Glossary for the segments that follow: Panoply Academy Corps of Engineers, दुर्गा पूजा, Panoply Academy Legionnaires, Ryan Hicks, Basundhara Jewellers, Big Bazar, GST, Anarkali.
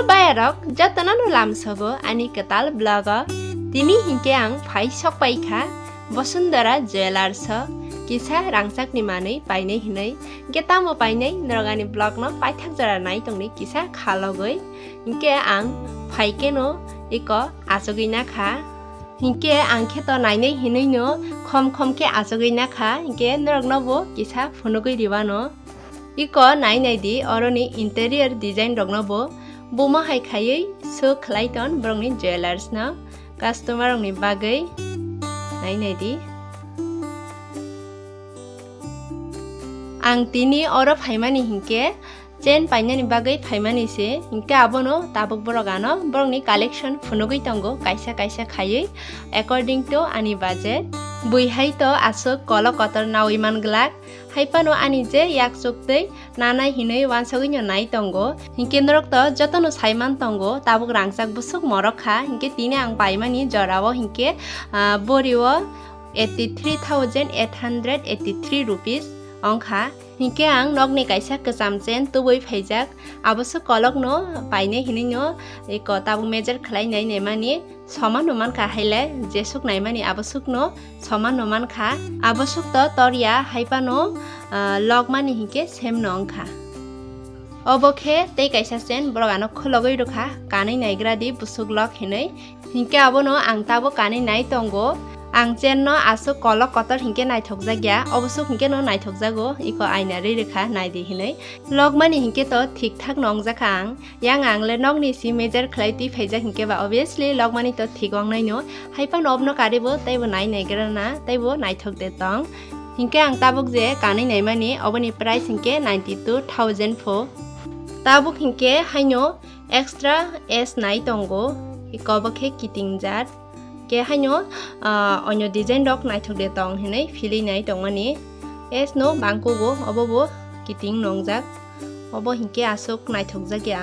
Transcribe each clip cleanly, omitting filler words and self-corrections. Hello bayarok, jatanan ulam sogo ani katal blogger. Timi hinke ang pai sok pai ka. Basundhara Jewellers kisah rangsak ni manai pai nei hinai. Kita mo pai nei nerogani blog no pai thak jara nai tongni kisah khalo goi. Hinke ang pai ke no eko asogi na kha. Hinke ang kheto nai nei hinai no khom khom ke asogi na kha. Hinke nerogno bo kisah phonogoi diwa no. Eko nai nai di oroni interior design rogno bo. Boma hai khaye so light on brongni jewelers na customer ongni bagai nai nai di ang tini oro phaimani hinke chain painani bagai phaimani se hinke abono tabok borogano brongni collection phunogoi tongo kaisa kaisa khaye according to ani budget bui hai to asok kolo kotor nau iman glak Haipano anije yak soktei nanai hinai wansoginyo nai tongo hinkendrok to jotono saiman tongo tabuk rangsak busuk morokha hinke tine ang paimani jorawo hinke boriwo 83,883 rupees angkha hinke ang nogni kaisa kesamchen tuboi phaijak abosok kolokno paine hininyo ek tabuk measure khlai nai nemani समान मान खा हाइले जेसुक नाइमानी आवश्यक no समान मान खा आवश्यक तो तरिया हाइपानो लगमानी हिके सेम नङ खा अबखे ते कैसा सेन ब्लगानो खलगै रुखा कानै नाइग्रा दि बुसुक लग हिनै हिके आबनो आंताबो कानै नाइ तंगो आं चेन न आसो कल कतर हिके नाइथक जाग्या अवश्य हिके न नाइथक जागो इको आइना रे रेखा नाइदि हिनै लगमानि हिके त ठीक ठाक नङ जाखां यांग आंगले नंगनि सि मेजर खलाइति फैजा हिके बा obviously लगमानि त ठीक गं नाइ न हाइपा नबनो कारिबो तैबो नाइ नाइगराना तैबो नाइथक दे तंग हिके आं ताबुक जे कानै नाइमानि अबनि प्राइस हिके 92,000 फो ताबुक हिके हाइनो एक्स्ट्रा एस नाइ तंगो इको बखे किटिंग जात के हाइनो अन्य डिजाइन रक नाइथक दे तंग हेनै फिलि नाइ तंगनि एस नो बांको गो अबबो किटिंग नंगजाक अबो हिंके आसोक नाइथक जाग्या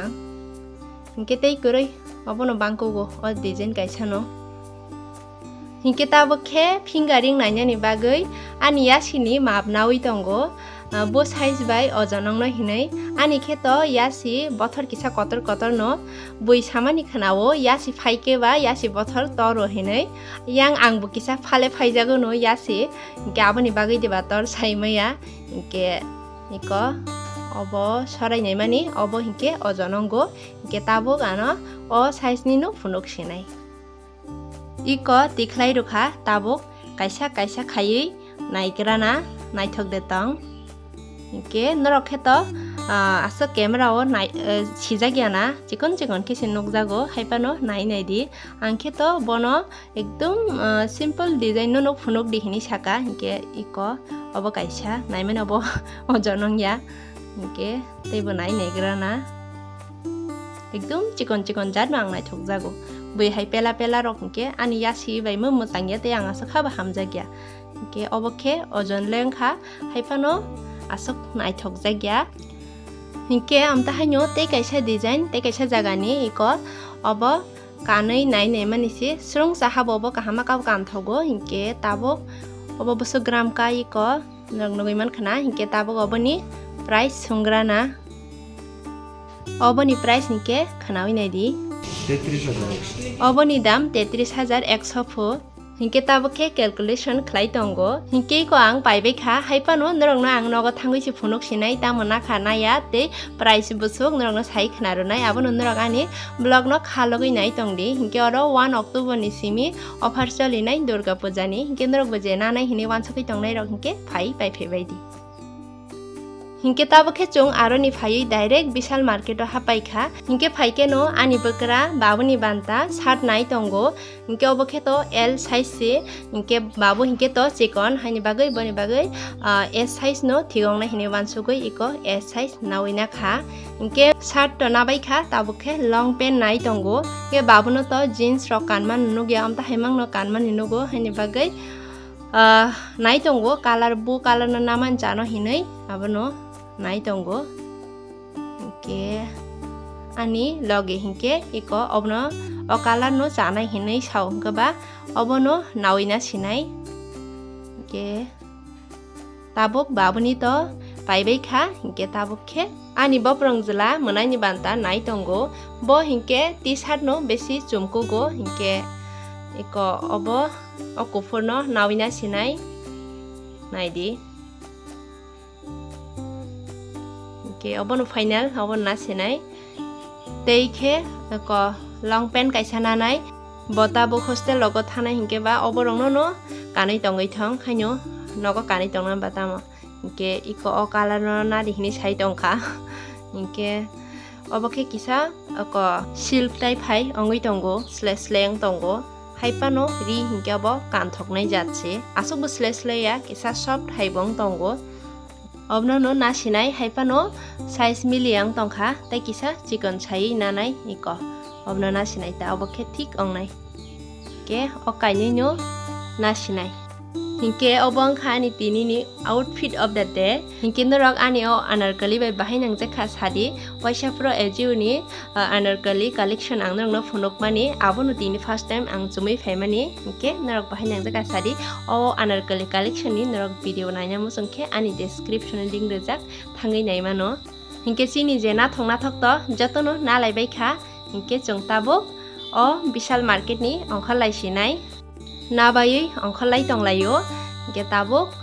हिंके तै करै अबो नो बांको गो अ डिजाइन गाइसानो हिंके ताबखे फिंगारिंग नाइनानि बागै आनिया सिनि माप नावि तंगो बो साइज बाय अजनंग न हिनै आनि खेत यासि बथर किसा कतर कतर न बुइ सामानि खनावो यासि फाइके बा यासि बथर तर हिनै यांग आंग बु किसा फाले फाइजागो न यासि गाबनि बागै देबा तर साइमया के निक अब सरायनाय माने अब हिके अजनंगो के ताबो गान अ साइजनि न फुनक सिनाय इक दिखलाय रुखा ताबो कायसा कायसा खायै नायग्राना नायथक देतां के नरखे त आस कैमरा ओ नाय छिजा गयाना चिकन चिकन के सिनोक जागो हाइपानो नाय नाय दि आंखे त बनो एकदम सिंपल डिजाइन नो फुनोक दिहिनि साका हिके इक अब काइसा नायमेन अब अजनंगया हिके तैबो नाय नेग्राना एकदम चिकन चिकन जात बां नाय थोक जागो बे हाइ पेला पेला रक हिके आनि यासि बायमो मोजांया ते आं आस खाबा हामजागिया हिके अबखे अजनलेंखा हाइपानो आसक नाइथक जाग्या हिंके आमता हाइनो ते कैसा डिजाइन ते कैसा जागानि इको अब कानै नाइ नाइ मानिसि स्रोंग साहाब अब काहामा काव कान थगो हिंके ताबो अब बसो ग्राम का इको नगनगैमान खना हिंके ताबो अबनि प्राइस सुंग्राना अबनि प्राइस हिंके खनावि नाइ दि 33000 अबनि दाम 33100 फो हिंके ताबखे कैलकुलेशन खलाइ तंगो हिंके को आं पाइबे खा हाइपानो नरंगना आं नगो थांगैसि फुनक सिनाय तामना खानाया ते प्राइस बुसुक नरंगना साइ खनारो नाय आबो नरंगानि ब्लग न खालगै नाय तंगदि हिंके अरो 1 अक्टोबर नि सिमि ऑफर चलिनाय दुर्गा पूजानि हिंके नरग बजे नानाय हिनि वानसखै तंगनाय रग हिंके फाइ पाइफेबायदि हिंके ताबखे चों आरो नि फायै डायरेक्ट विशाल मार्केट हापाइखा हिंके फाइके नो आनि बकरा बाबुनि बान्ता सार्ट नाय तंगो हिंके अबखे तो एल साइज से हिंके बाबु हिंके तो चिकन हानि बागै बनि बागै एस साइज नो थिगंना हिनि बानसुगै इको एस साइज नावैना खा हिंके सार्ट नाबाइखा ताबखे लॉन्ग पेन नाय तंगो के बाबु नो तो जीन्स रक कानमान नुगया आमता हाइमांग नो कानमान हिनुगो हानि बागै नाय तंगो कलर बु कलर न नामान जानो हिनै आबनो नाइ तंगो के आनि लगे हिंके इको अबनो अकाला नो जानाय हिनै साव गबा अबनो नावैना सिनाय के ताबक बाबुनि त Paibeka, get aboke, Ani Boprongzula, Monanibanta, Nightongo, Bo Hinke, this had no basis, Jumkogo, Hinke, Eco Obo, Okofono, Nawina Sinai, Naidi. Okay, Obon final, Obon Nasinai. Take a long pen Kaisanai, Botabo hostel, Logotana Hinkeba, Oborono, Canitongitong, Hano, Nogo Caniton Batama. Inke iko okalana dihini sai tongka inke oboke kisa oko silk type hai ongi tongo slash leng tongo haipano ri inke obo kan thoknai jatse aso slash leya kisa soft haibong tongo obno no na sinai haipano size miliang tongka tai kisa chicken chai nanai iko obno na sinai ta oboke thik ongnai ke okaini no na sinai Hinke obong khani tinini outfit of the day. Hinke no rok ani o anarkali by bahin ang jekha sadi. Waisha pro ejiuni anarkali collection ang no phonok mani. Abonu tini first time ang jumi family. Hinke no rok bahin ang jekha sadi. O anarkali collection ni no rok video nanya musongke ani description link rejak thangai nai mano. Hinke sini je na thong na thok to jatono na lai bai kha. Hinke chongtabok o bishal market ni angkhal lai sinai. Nabai uncle light on layo, get a book.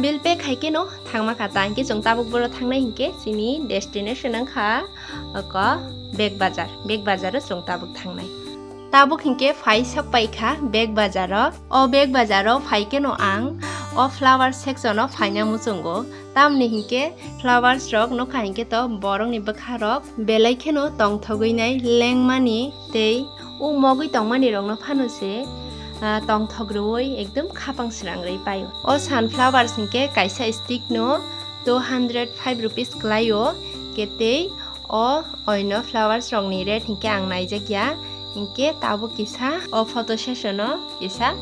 Bill Peck Haikino, Tangamakataki, Zontabuk Borotanke, Sini, Destination and Car, a car, Big Bazar, Zontabuk Tangai. Tabuk Hinke, Faisa Paika, Big Bazar, or Big Bazar of Haikino Ang, or Flower Section of Hanya Musungo, Tamni Hinke, Flower Stroke, no Kanketo, Borong Ibakarok, Belakino, Tong Togine, Lang Money, Tay, Umogi Tongmani Rong Panose. Tong Togroi, Egdum Kapang Srangri Payo. All sunflowers in Ke Kaisa stick no, 205 rupees Klayo, Kete, or Oino flowers wrong needed in Kang Nijakia, in Ke Tabu Kisa, or photo session of Kisa,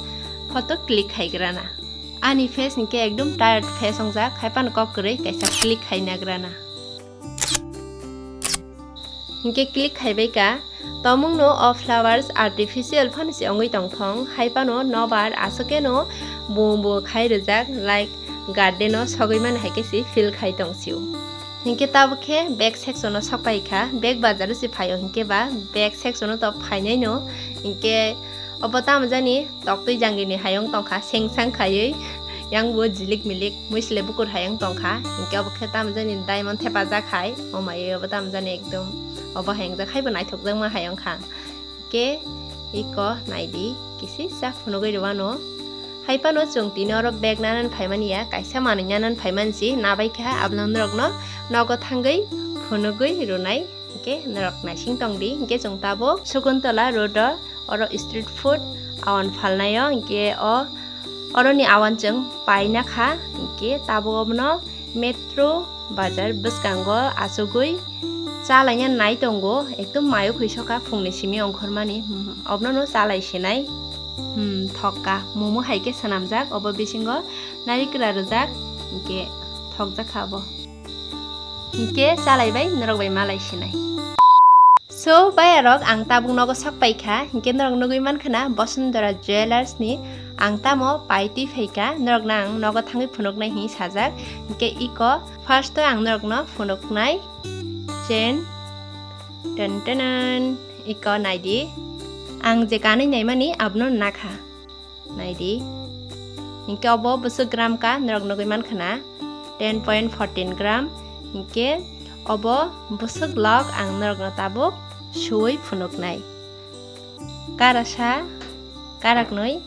photo click Haigrana. Any face in Ke Egdum tired face on Zak, Hypan Cockre, Kaisa click Hainagrana. In Ke click Haibeka. Tomung no of flowers artificial funds ongi tong thong haipano no bar asokeno bumbo khai rejak like garden of sogiman haikesi feel khai tong siu. Hinke tabke back section of sopaika, back bazar si payo hinkeba, back section of pineno, inke obotamazani, doctor jangini hayong tonka, sing sankaye, young wood zilik milik, muslebukur hayong tonka, inke obokatamzan in diamond tepazak hai, o my obotamzan ekdom. Overhang the Hyphen I took them my Hyong Kang. Gay Eco Nidi Kisses Safunogano Hypano Sung Dinor of Bagnan and Paimania, Kaisamanian and Paimansi, Nabaka, Abnon Rogno, Nogot Hungry, Punogui, Runai, Gay, Narok Nashing Tongdi, Gesung Tabo, Sukuntola, Roda, or street food, Awan Falnayo, Gay or Oroni Awanjung, Painaka, Gay, Tabo Obno, Metro, Bazar, Buskango, Asugui. Salanya night on go, ektum mayo Kishoka Punishimi on Kormani, Obnono Salai Shinai, Toka, Mumu Haike Sanamzak, Obo Bishingo, Narikra Razak, Inke, Tokza Kabo Inke Salaibai, Norway Malai Shinai. So by a rock, Angtabunogo Sakpaika, Inkenrong Noguman Kana, Basundhara Jewellers ni, Angtamo, Paiti Feka, Norgnang, Nogotangi Punoknai his hazard, Inke Eco, first to Angnorgno, Punoknai. Chen Dun Dunan Eco Nidi Ang Jekani Namani Abno Naka Nidi Inkobo Busugram Ka Nrognogiman Kana 10.14 gram Inke Obo Busug Log Ang Nrognotabuk Shui Punuknai Karasha Karagnoi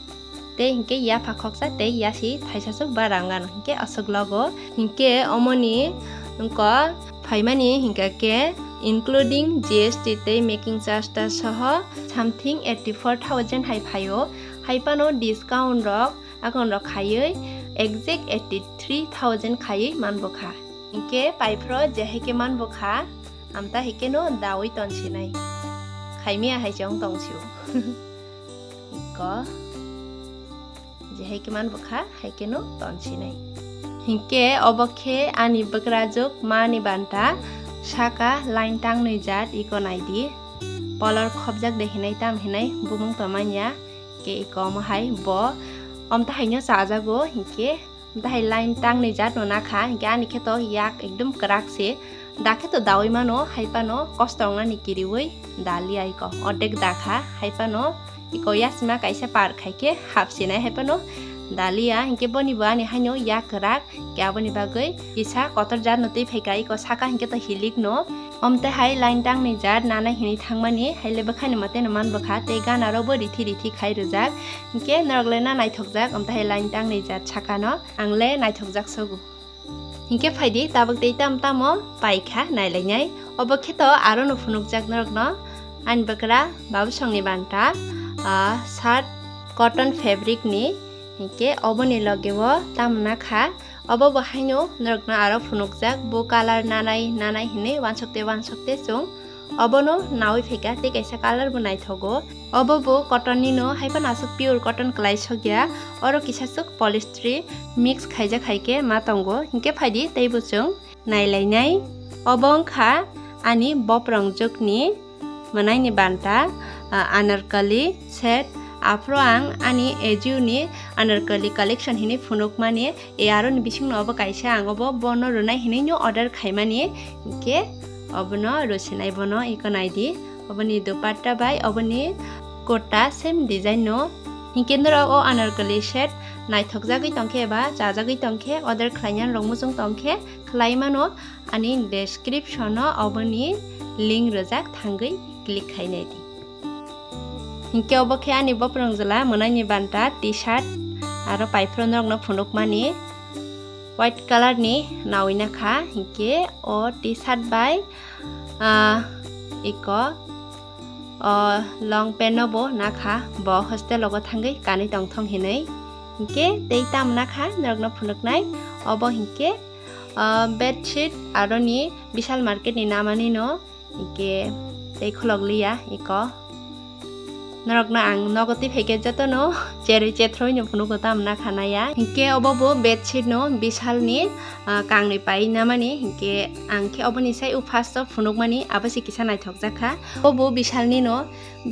Te Inke Yapakoksa Te Yashi Taisasu Barangan Inke Asuglogo Inke Omoni Unko Paimani Hinkake, including GST Tay making Sasta Soho, something 84,000 Hypayo, Hypano discount rock, Akon rock Haye, exact 83,000 Kaye Manboka. Inke Pipro Jeheke Manboka, Amta Hikeno Dawi Tonshinai. Kaimia Hajong Tonshu. Inko Jeheke Manboka, Hikeno Tonshinai. Hinke oboke ani bagrajuk mani banta shaka line tang nujat ikonidi polar khobjak dehinai tam hinai bumung tamanya ke ikom hai bo omta hainyo sajago hinke दाई line टांगने जानो ना खा क्या निखे तो याक एकदम कराक से दाखे तो दावी मानो हाइपानो कस्तांगना निकिरी हुई दाली आई को और देख दाखा हाइपानो इको यास में कैसे पार खाई के हाफ से ना हाइपानो दाली आ इनके बनी बानी हाइनो याक कराक क्या बनी बागे इसा कतर जान नोते फेकाई को साका इनके तो हिलिक नो अम्ते हाई लाइन टांगने जार नाना हिनी थांगमानी हाइले बखाने मते नमान बखा ते गाना रोबो रिथि रिथि खाइ रजाक इनके नरगले ना नाइथोकजाक अम्ते हाई लाइन टांगने जार छाकानो आंगले नाइथोकजाक सगु हिंके फायदे ताबक दैताम तामो पाइखा नायलायनाय अबखे त आरो नफुनुक जागनरगन आन बकरा बाबु संगनि बान्टा सार्ट कटन फैब्रिक नि हिंके अबनि लगेबो तामना खा अब बहायनो नरगन आरो फुनुक जाग बो कलर नानाय नानाय हिने वानसकते जों अबनो नावै फेका ते कैसा कलर बनाय थगो अब बो कटन नि नो हायपा नासुक प्योर कटन क्लाइ छगिया और किसासुक पॉलिस्ट्री मिक्स खाइजा खाइके मातंगो हिंके फायदि तैबोजों नायलायनाय अबंखा आनि बप्रंगजोकनि मनायनि बान्ता अनारकली सेट आफ्रो आं आनि एजुनि अनारकली कलेक्शन हिनि फुनुक माने ए आरोन बिसिं नबो काइसा आंगबो बनो रुनाय हिनि नो ऑर्डर खाइमानि हिंके अबनो रोसिनाय बनो इकनायदि अबनि दुपाट्टा बाय अबनि कोटा सेम डिजाइन नो हिंकेन्द्र ओ अनारकली सेट नाइथकजागै तंखे एबा जाजागै तंखे अदर ख्लायनान रंमुजों तंखे ख्लायमानो आनि डेस्क्रिप्शनो अबनि लिंक रजाक थांगै क्लिक खायनायदि हिंके अबखे आनि बप्रंगजला मोनायनि बान्ता टी-शर्ट आरो पाइफ्रन रंगनो फुनुकमानि व्हाइट कलर नि नावैनाखा हिंके ओ टी-शर्ट बाय इको long pen nobo naka bo hostel logo tangi kani tong tong hinei hinke deitam naka nagno phunuk nai obo hinke bed sheet aroni bishal market ni namani no hinke dekhologlia iko नरगना आं नगति फेके जतनो जेरै जेथ्रय नफुनु गता हमना खानाया हिंके अबबो bedsheet no बिसालनि कांगनि पाइ नामानि हिंके आंखे अबनि साय उफास तो फुनुक मानि आबसि किसा नायथक जाखा अबबो बिसालनि नो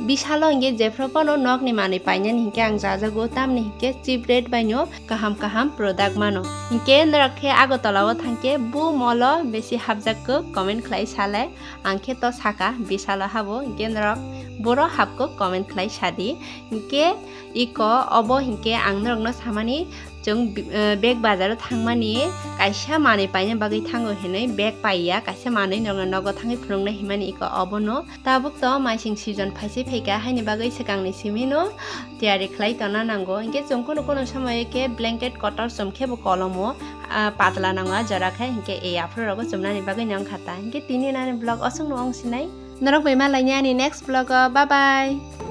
बिसालो हिंके जेफ्रपनो नगनि मानि पाइननि हिंके आं जाजागो तामनि हिंके चीप रेट बायनो काहाम काहाम प्रोडक्ट मानो हिंके नरखे आगतलाव थांके बु मल बेसि हाबजाक कमेन्ट खलाय साले आंखे तो साका बिसाला हाबो हिंके नरख बोरो हाबको कमेन्ट खलाय सादि हिंके इको अबो हिंके आंनरगनो सामानि जों बेग बाजाराव थांमानि कायसा माने पाइने बागै थाङो हेनै बेग पाइया कायसा माने नगो थाङै फुरुंनो हिमानि इको अबनो ताबुक त माइसिं सिजन फाइसे फेगा हायनि बागै सेगांनि सिमिनो तयारि खलाय तना नांगो हिंके जों कोनो कोनो समयके ब्लैंकेट कटर समखेबो कलमो पातला नाङा जराखाय हिंके एयाफोरबो जोमनानि बागै नां खाता हिंके तिनि नानि ब्लग असं नों सिनाय नरक बैमा लायनानि नेक्स्ट ब्लग बाय बाय।